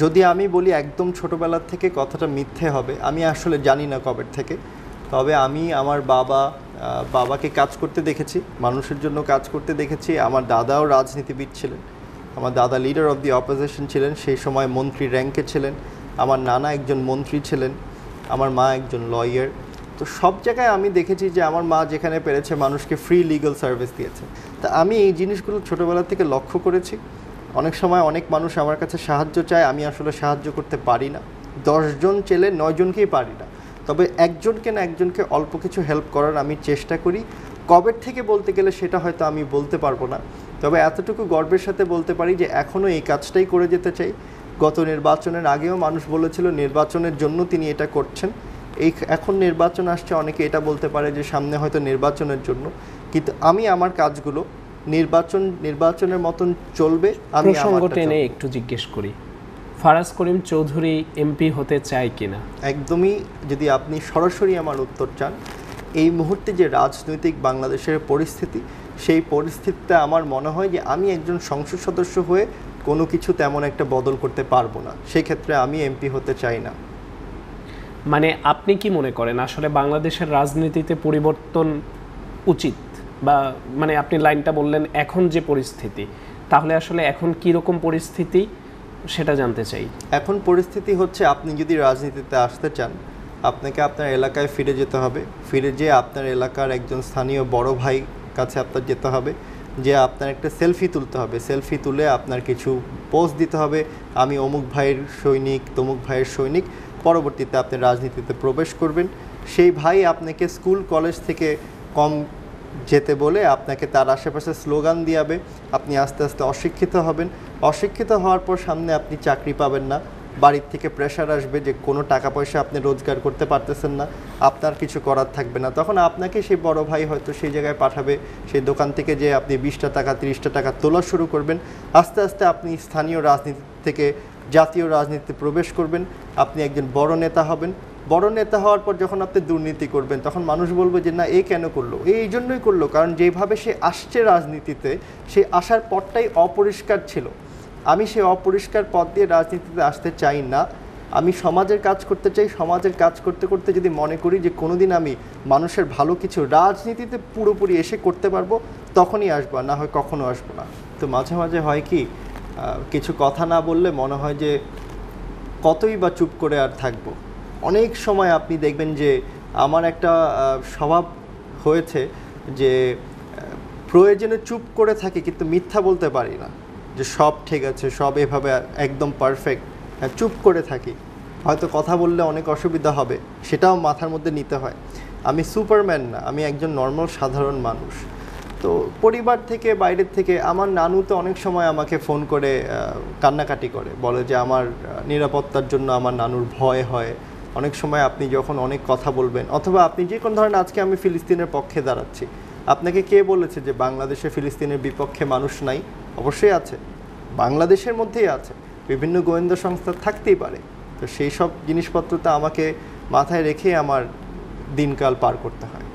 যদি আমি বলি একদম ছোটবেলা থেকে কথাটা মিথ্যে হবে, আমি আসলে জানি না কবে থেকে, তবে আমি আমার বাবাকে কাজ করতে দেখেছি, মানুষের জন্য কাজ করতে দেখেছি। আমার দাদাও রাজনীতিবিদ ছিলেন, আমার দাদা লিডার অফ দি অপোজিশন ছিলেন, সেই সময় মন্ত্রী র্যাঙ্কে ছিলেন, আমার নানা একজন মন্ত্রী ছিলেন, আমার মা একজন লয়ার। তো সব জায়গায় আমি দেখেছি যে আমার মা যেখানে পেরেছে মানুষকে ফ্রি লিগ্যাল সার্ভিস দিয়েছে। তা আমি এই জিনিসগুলো ছোটোবেলা থেকে লক্ষ্য করেছি। অনেক সময় অনেক মানুষ আমার কাছে সাহায্য চায়, আমি আসলে সাহায্য করতে পারি না। 10 জন চেলে 9 জনকেই পারি না, তবে একজনকে না একজনকে অল্প কিছু হেল্প করার আমি চেষ্টা করি। কবের থেকে বলতে গেলে সেটা হয়তো আমি বলতে পারবো না, তবে এতটুকু গর্বের সাথে বলতে পারি যে এখনও এই কাজটাই করে যেতে চাই। গত নির্বাচনের আগেও মানুষ বলেছিল নির্বাচনের জন্য তিনি এটা করছেন। এখন নির্বাচন আসছে, অনেকে এটা বলতে পারে যে সামনে হয়তো নির্বাচনের জন্য, কিন্তু আমি আমার কাজগুলো নির্বাচনের মতন চলবে। আমি সংগঠনে একটু জিজ্ঞেস করি, ফারাজ করিম চৌধুরী এমপি হতে চায় কিনা? একদমই, যদি আপনি সরাসরি আমার উত্তর চান, এই মুহূর্তে যে রাজনৈতিক বাংলাদেশের পরিস্থিতি, সেই পরিস্থিতিতে আমার মনে হয় যে আমি একজন সংসদ সদস্য হয়ে কোনো কিছু তেমন একটা বদল করতে পারবো না, সেক্ষেত্রে আমি এমপি হতে চাই না। মানে আপনি কি মনে করেন আসলে বাংলাদেশের রাজনীতিতে পরিবর্তন উচিত? বা মানে আপনি লাইনটা বললেন এখন যে পরিস্থিতি, তাহলে আসলে এখন কী রকম পরিস্থিতি সেটা জানতে চাই। এখন পরিস্থিতি হচ্ছে আপনি যদি রাজনীতিতে আসতে চান, আপনাকে আপনার এলাকায় ফিরে যেতে হবে। ফিরে যেয়ে আপনার এলাকার একজন স্থানীয় বড় ভাই কাছে আপনার যেতে হবে, যে আপনার একটা সেলফি তুলতে হবে, সেলফি তুলে আপনার কিছু পোস্ট দিতে হবে, আমি অমুক ভাইয়ের সৈনিক, তমুক ভাইয়ের সৈনিক। পরবর্তীতে আপনি রাজনীতিতে প্রবেশ করবেন। সেই ভাই আপনাকে স্কুল কলেজ থেকে কম যেতে বলে আপনাকে তার আশেপাশে স্লোগান দিয়াবে, আপনি আস্তে আস্তে অশিক্ষিত হবেন। অশিক্ষিত হওয়ার পর সামনে আপনি চাকরি পাবেন না, বাড়ির থেকে প্রেশার আসবে যে কোনো টাকা পয়সা আপনি রোজগার করতে পারতেছেন না, আপনার কিছু করার থাকবে না। তখন আপনাকে সেই বড় ভাই হয়তো সেই জায়গায় পাঠাবে, সেই দোকান থেকে যে আপনি 20টা টাকা 30টা টাকা তোলা শুরু করবেন। আস্তে আস্তে আপনি স্থানীয় রাজনীতি থেকে জাতীয় রাজনীতিতে প্রবেশ করবেন, আপনি একজন বড় নেতা হবেন। বড় নেতা হওয়ার পর যখন আপনি দুর্নীতি করবেন, তখন মানুষ বলবে যে না, এ কেন করলো? এই জন্যই করলো কারণ যেভাবে সে আসছে রাজনীতিতে, সেই আসার পথটাই অপরিষ্কার ছিল। আমি সেই অপরিষ্কার পথ দিয়ে রাজনীতিতে আসতে চাই না। আমি সমাজের কাজ করতে চাই। সমাজের কাজ করতে করতে যদি মনে করি যে কোনো দিন আমি মানুষের ভালো কিছু রাজনীতিতে পুরোপুরি এসে করতে পারবো, তখনই আসবো, না হয় কখনো আসবো না। তো মাঝে মাঝে হয় কি, কিছু কথা না বললে মনে হয় যে কতই বা চুপ করে আর থাকবো। অনেক সময় আপনি দেখবেন যে আমার একটা স্বভাব হয়েছে যে প্রয়োজনে চুপ করে থাকি, কিন্তু মিথ্যা বলতে পারি না যে সব ঠিক আছে, সব এভাবে একদম পারফেক্ট। চুপ করে থাকি, হয়তো কথা বললে অনেক অসুবিধা হবে, সেটাও মাথার মধ্যে নিতে হয়। আমি সুপারম্যান না, আমি একজন নর্মাল সাধারণ মানুষ। তো পরিবার থেকে, বাইরের থেকে, আমার নানু তো অনেক সময় আমাকে ফোন করে কান্নাকাটি করে, বলে যে আমার নিরাপত্তার জন্য আমার নানুর ভয় হয়। অনেক সময় আপনি যখন অনেক কথা বলবেন, অথবা আপনি যে কোন ধরনের, আজকে আমি ফিলিস্তিনের পক্ষে দাঁড়াচ্ছি, আপনাকে কে বলেছে যে বাংলাদেশে ফিলিস্তিনের বিপক্ষে মানুষ নাই? অবশ্যই আছে, বাংলাদেশের মধ্যেই আছে, বিভিন্ন গোয়েন্দা সংস্থা থাকতেই পারে। তো সেই সব জিনিসপত্রটা আমাকে মাথায় রেখে আমার দিনকাল পার করতে হয়।